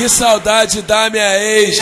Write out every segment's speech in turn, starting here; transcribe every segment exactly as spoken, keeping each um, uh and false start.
Que saudade da minha ex.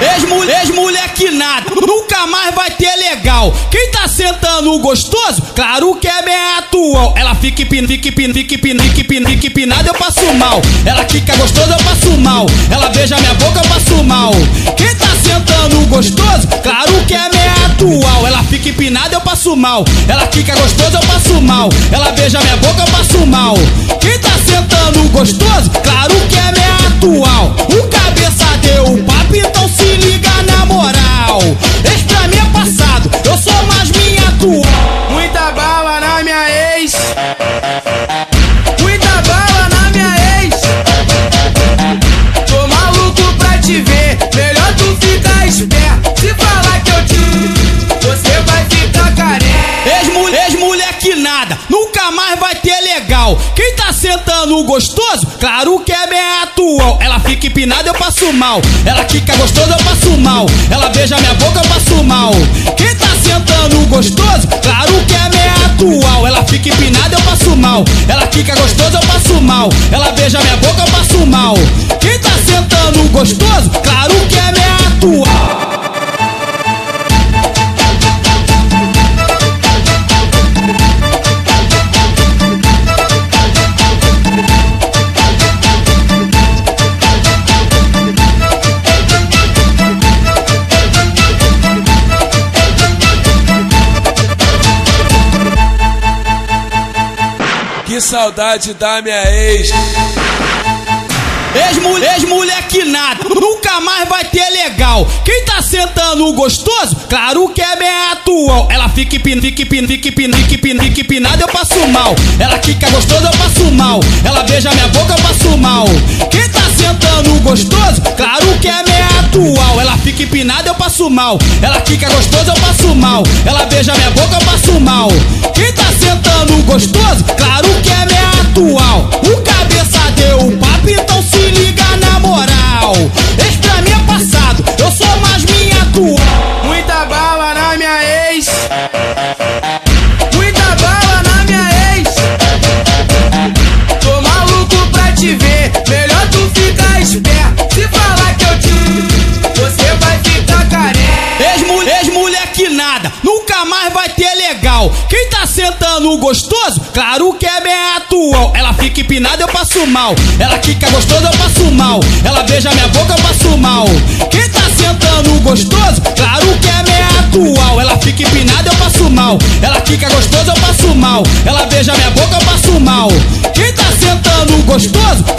Ex-mulher, ex-mulher que nada, nunca mais vai ter legal. Quem tá sentando gostoso, claro que é minha atual. Ela fica pin, fica pin, fica pin, fica pinada, eu passo mal. Ela fica gostosa, eu passo mal. Ela beija minha boca, eu passo mal. Quem tá sentando gostoso, claro que é minha atual. Ela fica empinada, eu passo mal. Ela fica gostosa, eu passo mal. Ela beija minha boca, eu passo mal. Quem tá sentando gostoso, claro que é minha atual. O cabeça deu o papo, então se liga na moral. Esse pra mim é passado, eu sou mais minha atual. Muita bala na minha ex. Muita bala na minha ex. Tô maluco pra te ver, melhor tu ficar esperto. Se falar que eu te, você vai ficar careca. Ex-mulher que nada, nunca mais vai ter legal. Quem tá sentando gostoso, claro que é minha atual. Ela fica empinada, eu passo mal. Ela fica gostosa, eu passo mal. Ela beija minha boca, eu passo mal. Quem tá sentando gostoso, claro que é minha atual. Ela fica empinada, eu passo mal. Ela fica gostosa, eu passo mal. Ela beija minha boca, eu passo mal. Quem tá sentando gostoso, claro que é minha atual. Que saudade da minha ex. Ex-mulher, ex-mulher que nada, nunca mais vai ter legal. Quem tá sentando gostoso, claro que é minha atual. Ela fica empinada, fica empinada, empinada, eu passo mal. Ela fica gostosa, eu passo mal. Ela beija minha boca, eu passo mal. Quem tá sentando gostoso, claro que é minha atual. Ela fica empinada, eu passo mal. Ela fica gostosa, eu passo mal. Ela beija minha boca, eu passo mal. Quem tá sentando gostoso, claro que é minha atual. O cabeça deu o papo, então se liga na moral. Esse pra mim é passado, eu sou mais minha atual. Muita bala na minha ex. Muita bala na minha ex. Tô maluco pra te ver, melhor tu ficar esperto. Se falar que eu te, você vai ficar careca. Ex-mulher que nada, nunca mais vai ter legal. Quem tá sentando gostoso, claro que é minha atual. Ela fica empinada, eu passo mal. Ela fica gostosa, eu passo mal. Ela beija minha boca, eu passo mal. Quem tá sentando gostoso, claro que é minha atual. Ela fica empinada, eu passo mal. Ela fica gostosa, eu passo mal. Ela beija minha boca, eu passo mal. Quem tá sentando gostoso,